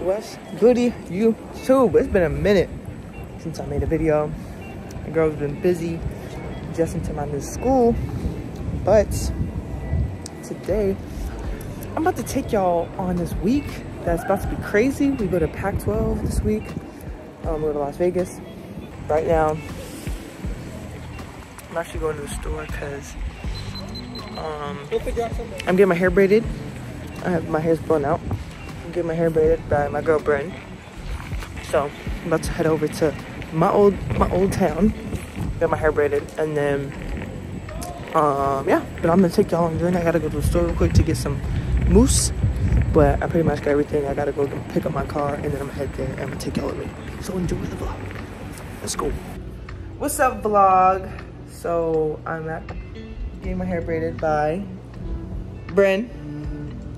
What's goody YouTube? It's been a minute since I made a video. The girl's been busy adjusting to my new school, but today I'm about to take y'all on this week that's about to be crazy. We go to Pac-12 this week. We go to Las Vegas. Right now, I'm actually going to the store because I'm getting my hair braided. I have my hair's blown out. I'm getting my hair braided by my girl Bryn. So I'm about to head over to my old town, get my hair braided, and then yeah. But I'm gonna take y'all on the journey. I gotta go to the store real quick to get some mousse. But I pretty much got everything. I gotta go pick up my car, and then I'm gonna head there and I'm gonna take y'all with me. So enjoy the vlog. Let's go. What's up, vlog? So I'm getting my hair braided by Bryn.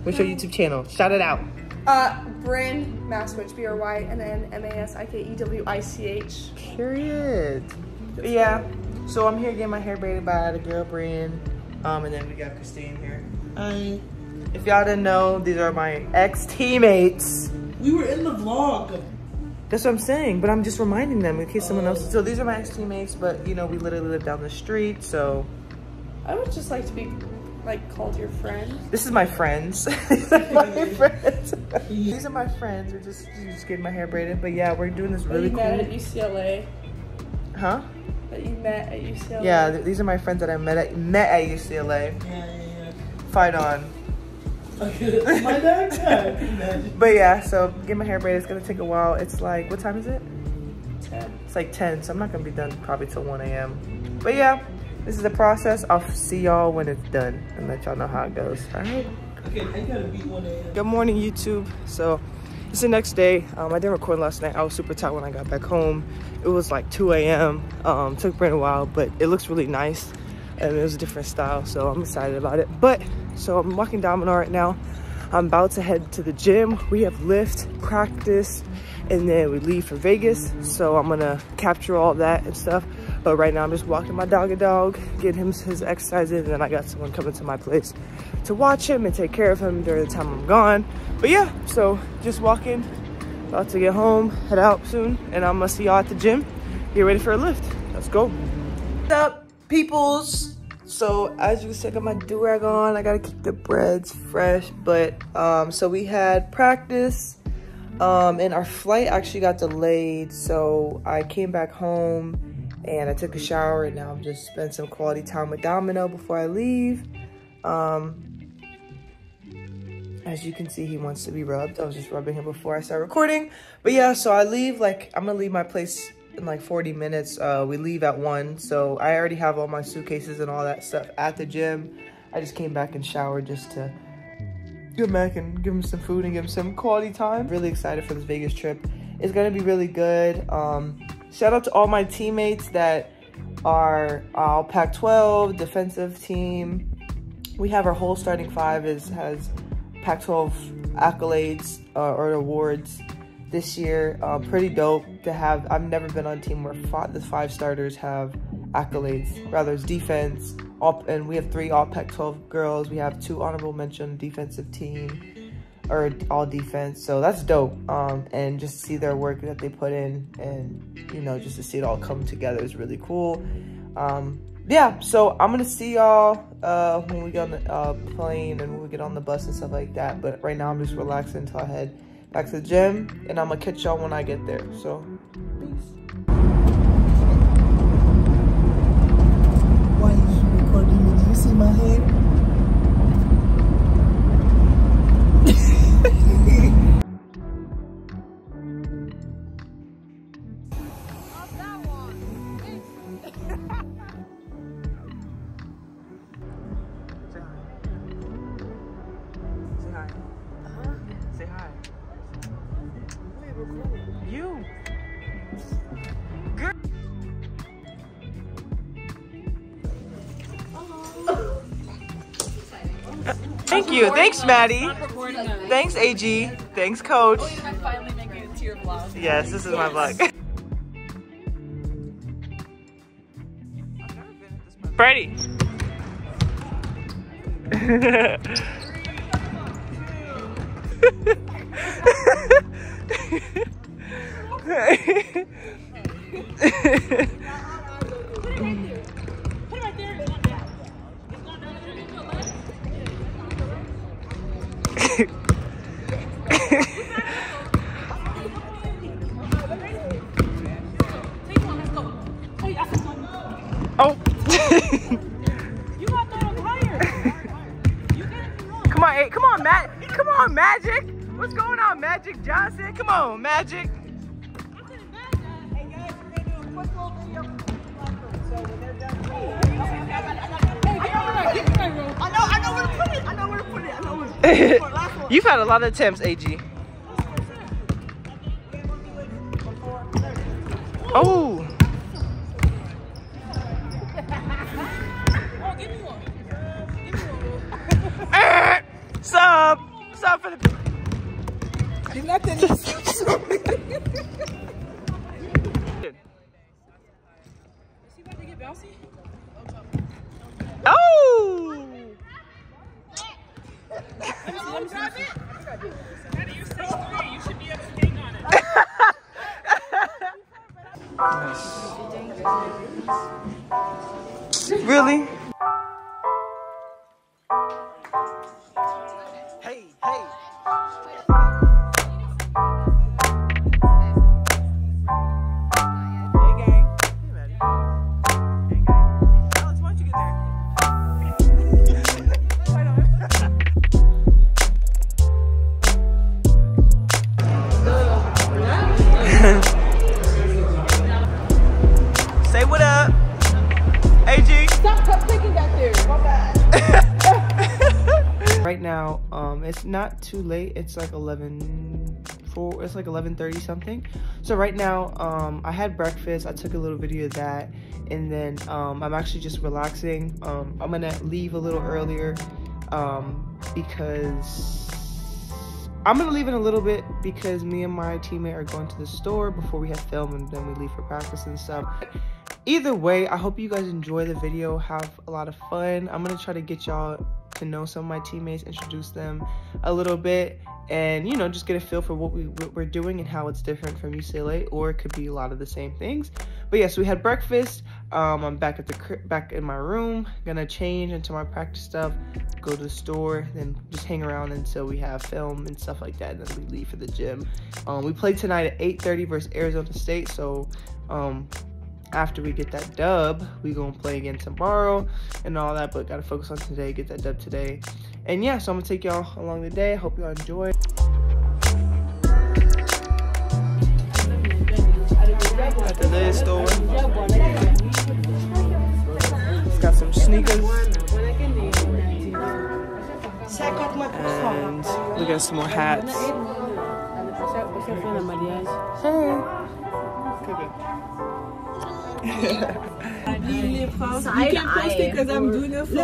What's your YouTube channel? Shout it out. Bryn Masikewicch, BRYNNMASIKEWICH. Period. That's yeah. Funny. So I'm here getting my hair braided by the girl Bryn. And then we got Christine here. Hi. If y'all didn't know, these are my ex-teammates. We were in the vlog. That's what I'm saying, but I'm just reminding them in case someone else. So these are my ex-teammates, but you know, we literally live down the street, so. I would just like to be like called your friend. This is my friends. My friends. These are my friends. We're just getting my hair braided, but yeah, we're doing this really cool. That you met at UCLA. Huh? That you met at UCLA. Yeah, these are my friends that I met at UCLA. Yeah. Fight on. My dad, yeah. But yeah, so get my hair braided. It's gonna take a while. It's like, what time is it? 10. It's like 10, so I'm not gonna be done probably till 1 AM. But yeah, this is the process. I'll see y'all when it's done and let y'all know how it goes. All right. Okay, I gotta be 1 AM. Good morning, YouTube. So it's the next day. I didn't record last night. I was super tired when I got back home. It was like 2 AM. Took Bryn a while, but it looks really nice. And it was a different style, so I'm excited about it. But so I'm walking Domino right now. I'm about to head to the gym. We have lift practice, and then we leave for Vegas. So I'm gonna capture all that and stuff. But right now I'm just walking my dog, getting him his exercises, and then I got someone coming to my place to watch him and take care of him during the time I'm gone. But yeah, so just walking, about to get home, head out soon, and I'm gonna see y'all at the gym. Get ready for a lift. Let's go. What's up, peoples? So as you can see, I got my do-rag on. I gotta keep the breads fresh, but so we had practice, and our flight actually got delayed, so I came back home and I took a shower, and now I'm just spending some quality time with Domino before I leave. As you can see, he wants to be rubbed. I was just rubbing him before I start recording. But yeah, so I leave, like, I'm gonna leave my place in like 40 minutes. We leave at 1, so I already have all my suitcases and all that stuff at the gym. I just came back and showered just to get back and give him some food and give him some quality time. Really excited for this Vegas trip. It's gonna be really good. Shout out to all my teammates that are all Pac-12 defensive team. We have our whole starting five has Pac-12 accolades or awards this year. Pretty dope to have. I've never been on a team where the five starters have accolades. Rather, it's defense, and we have 3 all Pac-12 girls. We have 2 honorable mention defensive team, or all defense. So that's dope. And just to see their work that they put in, and you know, just to see it all come together is really cool. Yeah, so I'm gonna see y'all when we get on the plane and when we get on the bus and stuff like that. But right now, I'm just relaxing until I head back to the gym, and I'm gonna catch y'all when I get there. So, peace. Why are you recording me? Do you see my hair? Say hi. Uh-huh. Say hi. You. Girl. Thank you. Thanks, Maddie. Thanks, AG. Thanks, Coach. I finally make it to your vlog. Yes, this is my vlog. Freddie. 3, 2, 1. Oh. You got that on higher. You got it wrong. Come on, hey, come on, Matt. Come on, Magic. What's going on, Magic Johnson? Come on, Magic. I'm gonna bad guy. Hey guys, we're gonna do a quick little video for the platform. So when they're done, I know where to put it. Last one. You've had a lot of attempts, AG. Oh. Sub! Sub for the... You're not that easy. Is he about to get bouncy? Oh! Let me grab it. Daddy, you're 6'3". You should be able to hang on it. Really? Say what up, AG. Stop clicking back there. My bad. Right now, it's not too late. It's like 11:04. It's like 11:30 something. So right now, I had breakfast. I took a little video of that, and then I'm actually just relaxing. I'm gonna leave a little earlier because. I'm gonna leave in a little bit because me and my teammate are going to the store before we have film, and then we leave for practice and stuff. Either way, I hope you guys enjoy the video, have a lot of fun. I'm gonna try to get y'all to know some of my teammates, introduce them a little bit, and you know, just get a feel for what we're doing and how it's different from UCLA, or it could be a lot of the same things. But yes, we had breakfast. I'm back in my room, gonna change into my practice stuff, go to the store, then just hang around until we have film and stuff like that, and then we leave for the gym. We play tonight at 8:30 versus Arizona State, so after we get that dub, we gonna play again tomorrow and all that, but gotta focus on today, get that dub today. And yeah, so I'm gonna take y'all along the day. Hope y'all enjoy. At the Liz store. It's got some sneakers. And we got some more hats. Hey. You can post it because I'm doing it for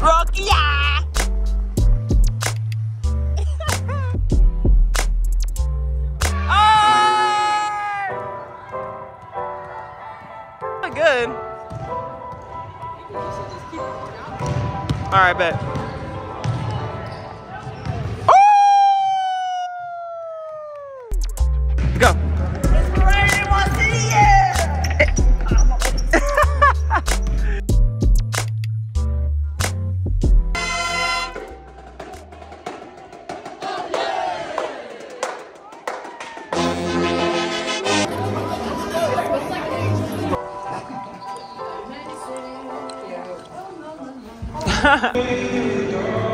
Rocky! Good. All right, bet. Ooh! Go. It's raining once in the year. Ha ha.